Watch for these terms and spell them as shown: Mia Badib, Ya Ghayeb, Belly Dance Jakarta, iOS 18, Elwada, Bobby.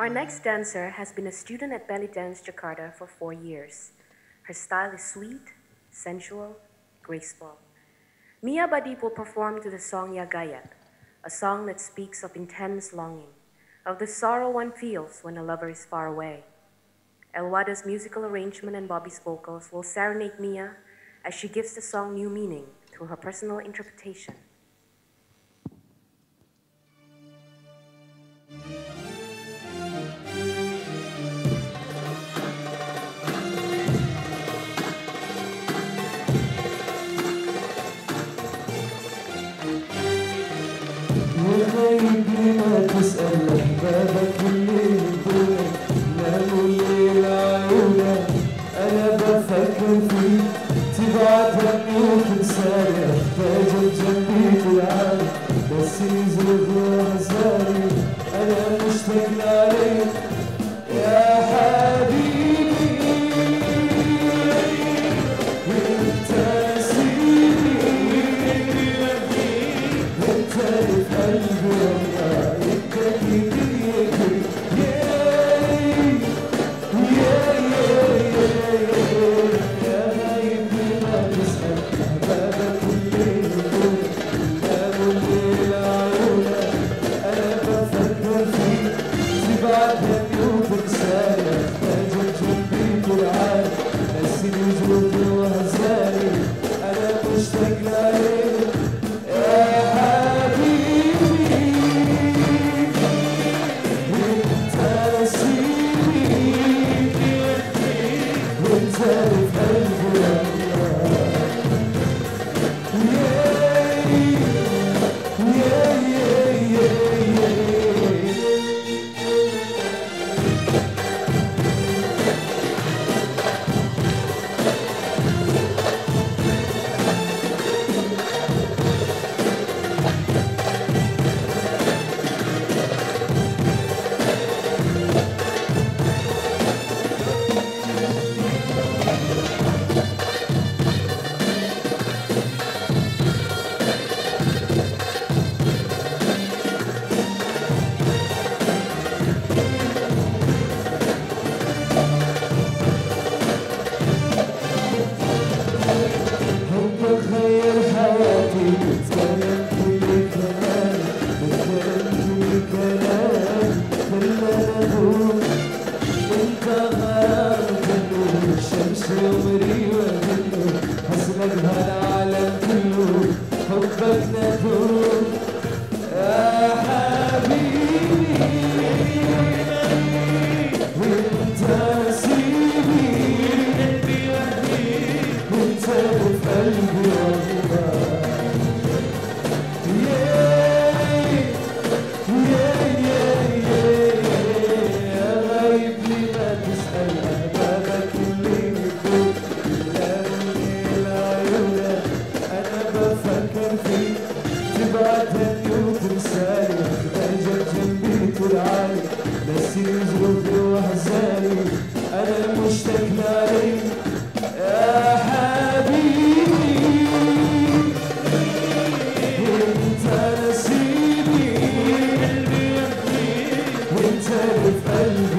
Our next dancer has been a student at Belly Dance Jakarta for 4 years. Her style is sweet, sensual, graceful. Mia Badib will perform to the song Ya Ghayeb, a song that speaks of intense longing, of the sorrow one feels when a lover is far away. Elwada's musical arrangement and Bobby's vocals will serenade Mia as she gives the song new meaning through her personal interpretation. يا غايب لما تسأل أحبابك اللي يدولك ناموا الليل عيونك أنا بفكر فيك تبعد عني وتنساني أحتاجك جنبي تلعبي بس يزرد أحزاني أنا مشتاق لعليك يا حبيبي أنت